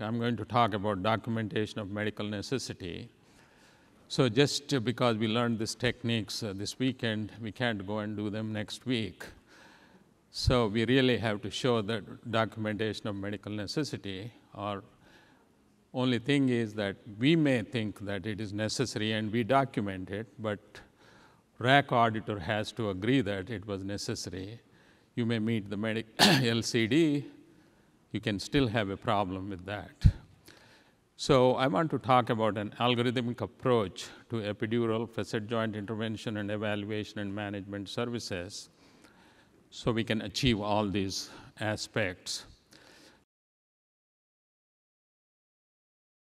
I am going to talk about documentation of medical necessity. So just because we learned these techniques this weekend, we can't go and do them next week. So we really have to show the documentation of medical necessity. Our only thing is that we may think that it is necessary and we document it, but RAC auditor has to agree that it was necessary. You may meet the LCD, you can still have a problem with that. So I want to talk about an algorithmic approach to epidural facet joint intervention and evaluation and management services so we can achieve all these aspects.